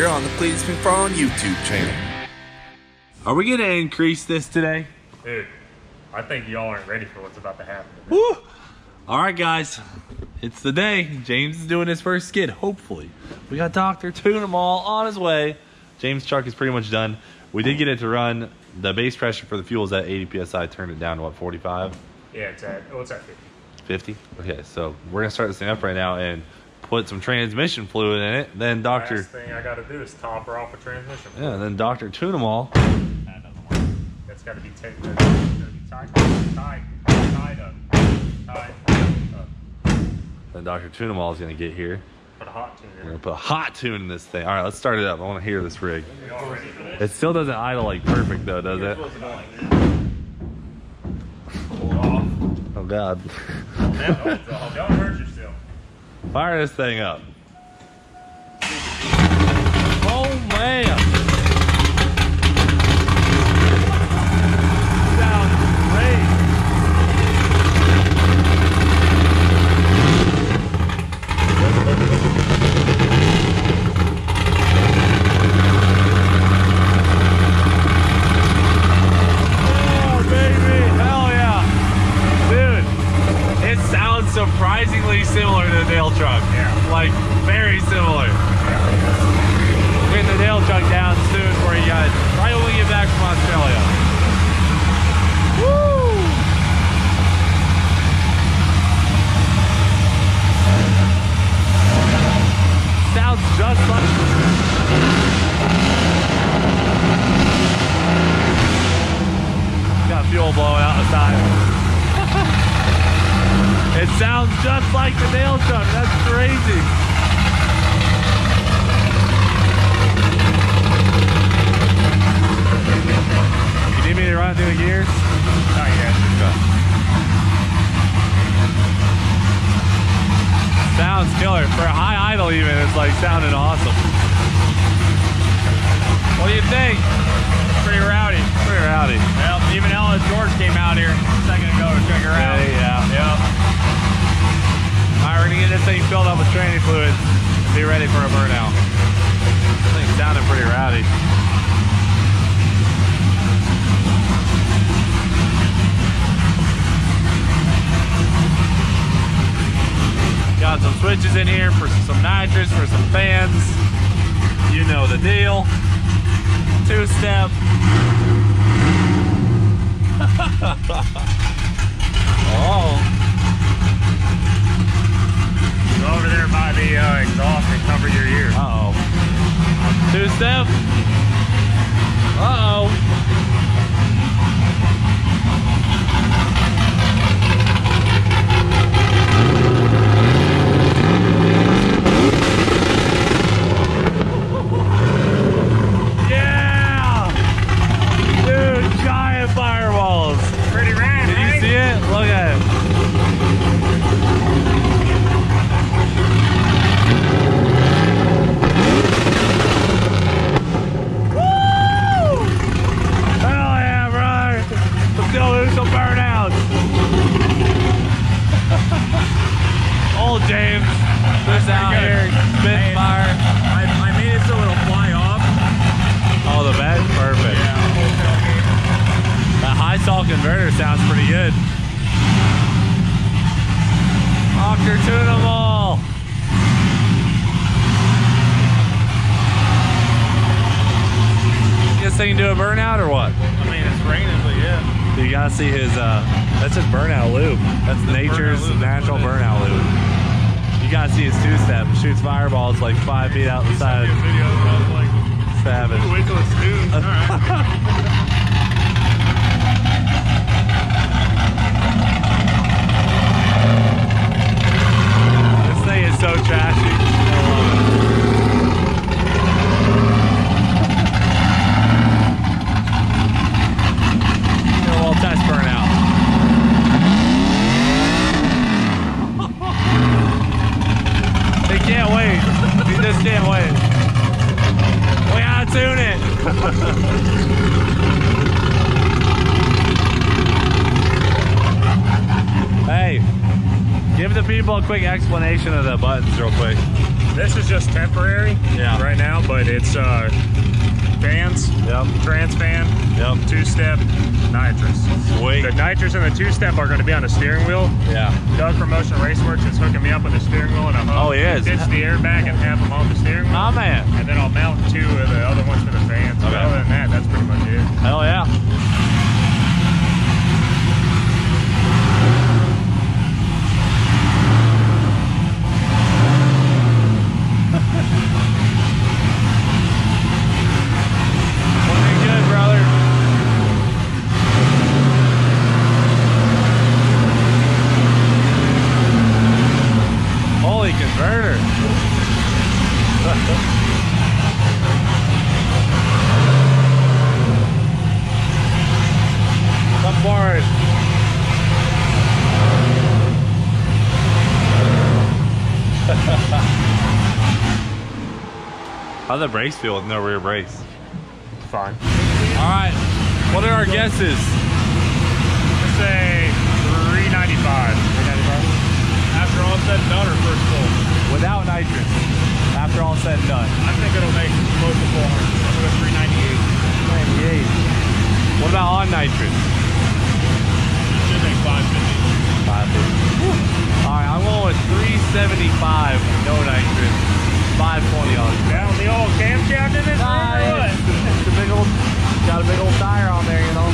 You're on the Cleetus McFarland YouTube channel. Are we gonna increase this today? Dude, I think y'all aren't ready for what's about to happen. Woo! All right, guys, it's the day. James is doing his first skid, hopefully. We got Dr. Tune 'em all on his way. James' truck is pretty much done. We did get it to run. The base pressure for the fuel is at 80 PSI. Turned it down to what, 45? Yeah, it's at, oh, it's at 50. 50? Okay, so we're gonna start this thing up right now and put some transmission fluid in it. Then Dr. Last thing I gotta do is top her off a transmission fluid. Yeah, and then Dr. Tune 'em all. That doesn't work. That's gotta be tight. That's gotta be tied up. Then Dr. Tune 'em all is gonna get here. Put a hot tune in. We're gonna put a hot tune in this thing. All right, let's start it up. I want to hear this rig. It still doesn't idle like perfect though, does it? Oh God! Don't hurt yourself. Fire this thing up. Oh man! Surprisingly similar to the Dale truck. Yeah. Like, very similar. Yeah. We're getting the Dale truck down soon for you guys. Right when we get back from Australia. Woo! Sounds just like... Got fuel blowing out the side. It sounds just like the Dale truck. That's crazy. You need me to run through the gears? Not yet. Okay. Sounds killer. For a high idle even, it's like sounding awesome. What do you think? Pretty rowdy. Pretty rowdy. Well, even Ellis George came out here a second ago to check her out. Yeah. Yep. Alright, we're gonna get this thing filled up with training fluid and be ready for a burnout. This thing's sounding pretty rowdy. Got some switches in here for some nitrous, for some fans. You know the deal. Two-step. Oh. Go over there by the exhaust and cover your ears. Uh-oh. Two-step. Uh-oh. Yeah! Dude, giant fireballs. Pretty rad, did you see it? Look at it. Old James, just out here, spitting fire. I made it so it'll fly off. Oh, the bed? Perfect. Yeah. That high stall converter sounds pretty good. Dr. Tune 'em all. You guys think you can do a burnout or what? I mean, it's raining, but yeah. You gotta see his, that's his burnout loop. That's nature's natural burnout loop. You gotta see his two-step. Shoots fireballs like 5 feet out the side. Savage. Wait till it's noon. All right. This thing is so trashy. I love it. Test burnout. They can't wait. They just can't wait. We gotta tune it. Hey, give the people a quick explanation of the buttons real quick. This is just temporary right now, but it's fans, trans fan, two-step, nitrous. Sweet. The nitrous and the two-step are going to be on a steering wheel. Yeah. Doug from Motion Raceworks is hooking me up with a steering wheel, and I'm going to ditch the airbag and have them on the steering wheel. Oh, man. And then I'll mount two of the other ones for the fans. Okay. But other than that, that's pretty much it. Hell yeah. How the brakes feel with no rear brakes? Fine. All right. What are our guesses? Let's say 395. 395. After all said and done, or first full? Without nitrous. After all said and done. I think it'll make close to 400. I'm going to 398. 398. What about on nitrous? It should make 550. 550. Woo. All right. I'm going with 375. No nitrous. 520 on it. Down the old camshaft in this thing or what? It's a big old, got a big old tire on there, you know.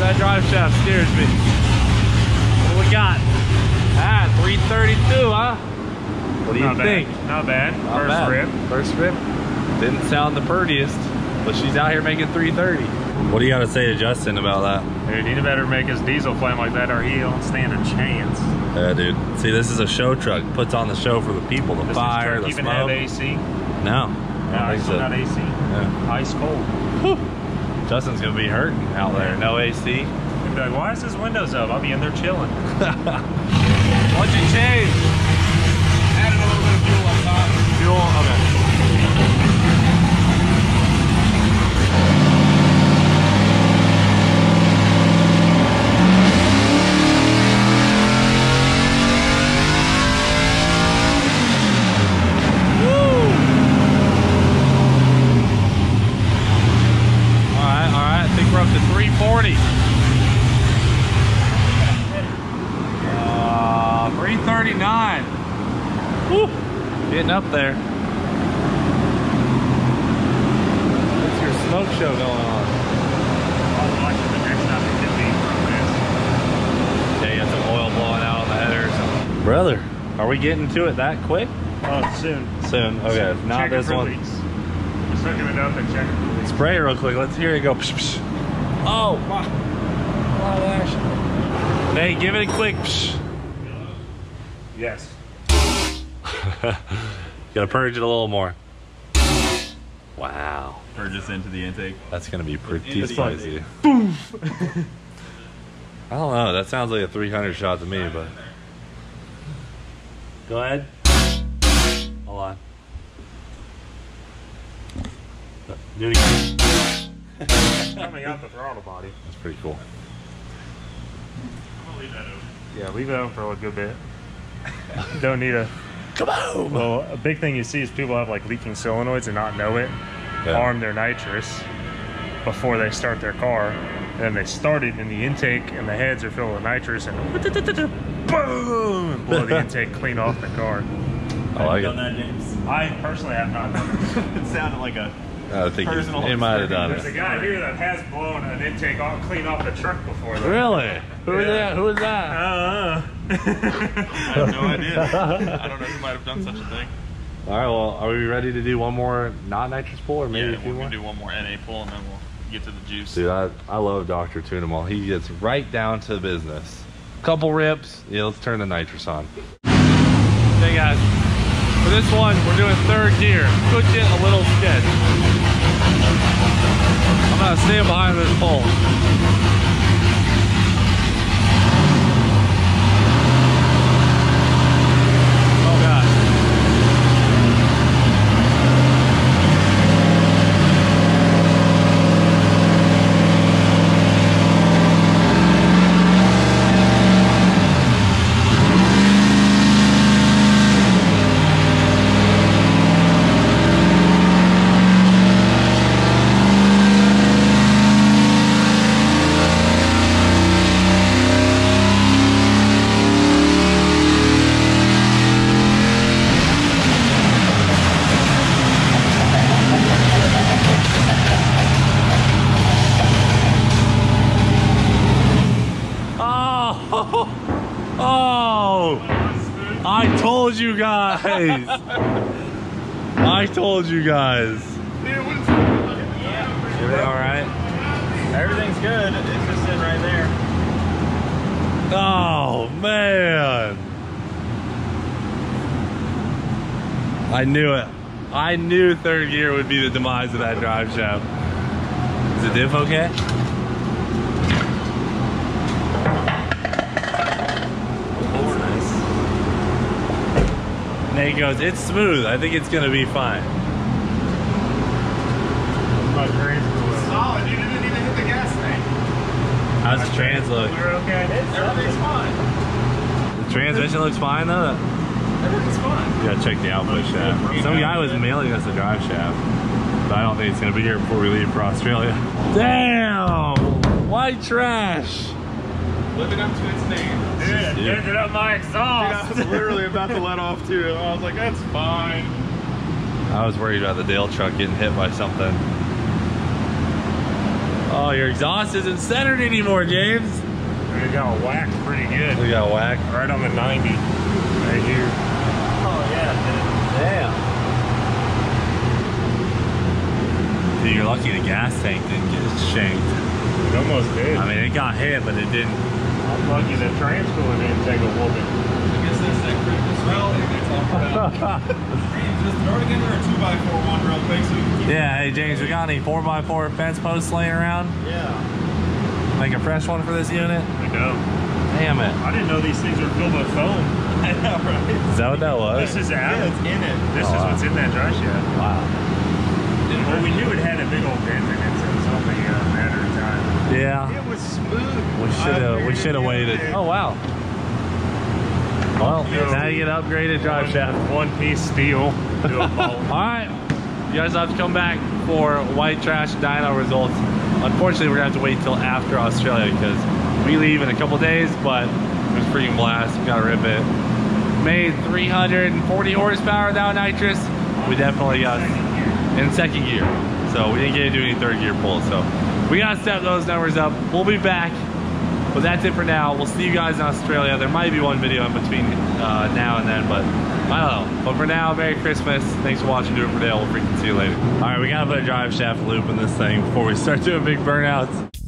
That drive shaft scares me. What do we got? Ah, 332, huh? What do you think? Not bad. First rip. First rip. Didn't sound the purtiest, but she's out here making 330. What do you got to say to Justin about that? Dude, he better make his diesel flame like that or he don't stand a chance. Yeah, dude. See, this is a show truck. Puts on the show for the people. The fire, the smoke. Does this truck even have AC? No. No, it's not AC. Yeah. Ice cold. Whew. Justin's gonna be hurting out there. No AC. He'd be like, why is his windows up? I'll be in there chilling. What'd you change? Added a little bit of fuel on top. Fuel, up there. What's your smoke show going on? I'll watch the next time it could be from this. Yeah, you got some oil blowing out on the header or something. Brother, are we getting to it that quick? Oh, soon. Soon, okay. Soon. Not this one. Just hooking it up and checking for leaks. Spray it real quick. Let's hear it go. Psh, psh. Oh, my. Oh, Nate, give it a quick. Psh. Yes. Gotta purge it a little more. Wow. Purge this into the intake. That's gonna be pretty spicy. Boom! I don't know. That sounds like a 300 shot to me, but. Go ahead. Hold on. Do it again. Coming out the throttle body. That's pretty cool. I'm gonna leave that open. Yeah, leave it open for a good bit. Don't need a. Kaboom. Well, a big thing you see is people have like leaking solenoids and not know it, arm their nitrous before they start their car, and then they start it in the intake and the heads are filled with nitrous and boom, and blow the intake clean off the car. I like it. That, James. I personally have not done it. It sounded like a personal. It might have done it. There's a guy here that has blown an intake clean off the truck before. Though. Really? Who is that? Who is that? I have no idea. I don't know who might have done such a thing. All right, well, are we ready to do one more non-nitrous pull, or maybe a few more? Yeah, we'll do one more NA pull, and then we'll get to the juice. Dude, I love Dr. Tune 'em all. He gets right down to the business. Couple rips. Yeah, let's turn the nitrous on. Hey, guys. For this one, we're doing third gear. Could get a little sketch. I'm going to stand behind this pole. told you guys. I told you guys. Yeah, everything all right? Everything's good. It's just sitting right there. Oh, man. I knew it. I knew third gear would be the demise of that drive shaft. Is the diff okay? Nice. And he goes, it's smooth. I think it's gonna be fine. Solid. You didn't even hit the gas tank. How's the trans look? We're okay. Everything's fine. The transmission looks fine though. Everything's fine. You gotta check the output shaft. Some guy was mailing us a drive shaft, but I don't think it's gonna be here before we leave for Australia. Damn! White trash! Living up to its name. Dude, yeah. Ended up my exhaust! Dude, I was literally about to let off too. I was like, that's fine. I was worried about the Dale truck getting hit by something. Oh, your exhaust isn't centered anymore, James. We got whacked pretty good. We got whacked. Right on the 90. Right here. Oh, yeah, dude. Damn. Dude, you're lucky the gas tank didn't get shanked. It almost did. I mean, it got hit, but it didn't. I'm lucky the trans cooler didn't take a whooping. I guess that's that critical swell. It's all for that. Just throw it in there, a 2x4 one real quick so we can keep it. Yeah, hey, James, we got any 4x4 fence posts laying around? Yeah. Make a fresh one for this unit? We do. Damn it. I didn't know these things were filled with foam. I know, right? Is that what that was? This is out. Yeah, it's in it. This is what's in that dry shaft. Wow. Well, we knew it had a big old bend in it, so it's only a matter of time. Yeah. It was smooth. We should have waited. Oh wow. Well, now you get an upgraded drive shaft. One piece steel. Alright. You guys have to come back for white trash dyno results. Unfortunately we're gonna have to wait till after Australia because we leave in a couple days, but it was freaking blast. We gotta rip it. Made 340 horsepower down nitrous. We definitely got in second gear. So we didn't get to do any third gear pulls, so we gotta step those numbers up. We'll be back, but that's it for now. We'll see you guys in Australia. There might be one video in between now and then, but I don't know. But for now, Merry Christmas. Thanks for watching. Do it for Dale. We'll freaking see you later. All right, we gotta put a drive shaft loop in this thing before we start doing big burnouts.